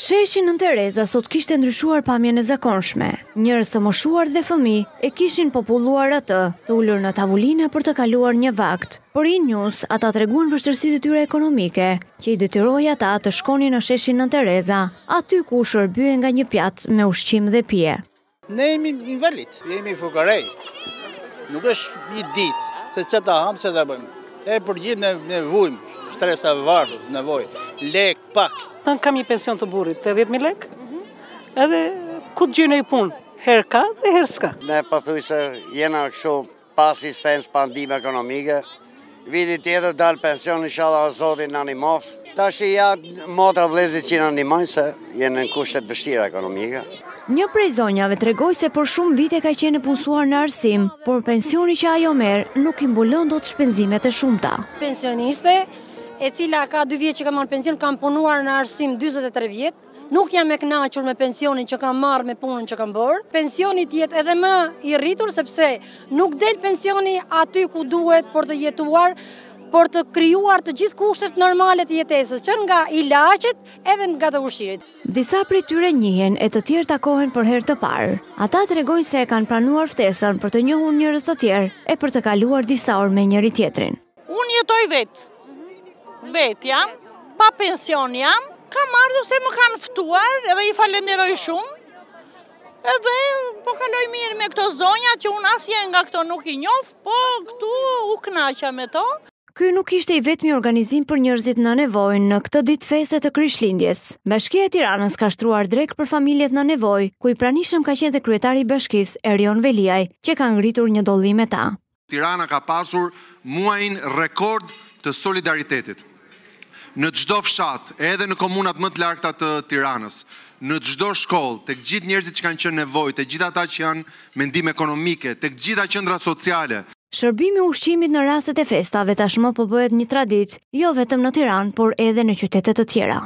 Sheshi Nën Tereza sot kishte ndryshuar pamjen e zakonshme. Njerëz të moshuar dhe fëmijë e kishin populluar atë, të ulur në tavolina për të kaluar një vakt. Por i news ata treguan vështirësitë e tyre ekonomike, që i detyroi ata të shkonin në Sheshin Nën Tereza, aty ku u shërbyen nga një pjatë me ushqim dhe pije. Ne jemi invalid, jemi fukarej. Nuk është një ditë se çfarë ta ham, çfarë ta bëjmë. E përgjithë ne vujmë. Stresa varë, nevoj, lek, pak. Tanë kam një pension të burit, 80.000 lek, edhe ku të gjynë e punë, herë ka dhe herë s'ka. Ne përthuj se jena këshu pa asistencë, pa ndihmë ekonomike, viti tjetër dalë pension, inshallah o zotin në animof. Ta shi ja motra vlezit që në animojnë se jenë në kushtet vështira ekonomike. Një prej zonjave tregoi se për shumë vite ka qenë punësuar në arsim, por pensioni që ajo merë nuk imbulon dot shpenzimet e shumta. Pensioniste e cila ka 2 vjetë që ka marrë pension, kam punuar në arsim 23 vjetë, nuk jam e kënaqur me pensionin që kam marrë me punën që kam bërë. Pensionit jetë edhe më i rritur, sepse nuk del pensioni aty ku duhet për të jetuar, për të krijuar të gjithë kushtet normale të jetesës, që nga ilaçet edhe nga të ushqirit. Disa prej tyre njihen e të tjerë takohen për herë të parë. Ata tregojnë se e kanë pranuar ftesën për të njohur njerëz të tjerë e për të kaluar disa orë me njëri tjetrin. Unë jetoj vetë. Vetë jam, pa pension jam, kam ardhur se më kanë ftuar edhe i falenderoj shumë, edhe po kaloj mirë me këto zonja që unë asnjë nga këto nuk i njoh, po këtu u kënaqa me to. Ky nuk ishte i vetmi organizim për njerëzit në nevojë në këtë ditë feste të Krishtlindjes. Bëshkia e Tiranës ka shtruar drek për familjet në nevojë, ku i pranishëm ka qenë kryetari i bashkisë Erion Veliaj, që ka ngritur një dollim me ta. Tirana ka pasur muajin rekord të solidaritetit. Në çdo fshat, edhe në komunat më të larta të Tiranës, në çdo shkollë, tek gjithë njerëzit që kanë qenë nevojë, tek gjithë ata që janë me ndihmë ekonomike, tek gjitha qendrat sociale. Shërbimi ushqimit në rastet e festave tashmë po bëhet një traditë, jo vetëm në Tiranë, por edhe në qytete të tjera.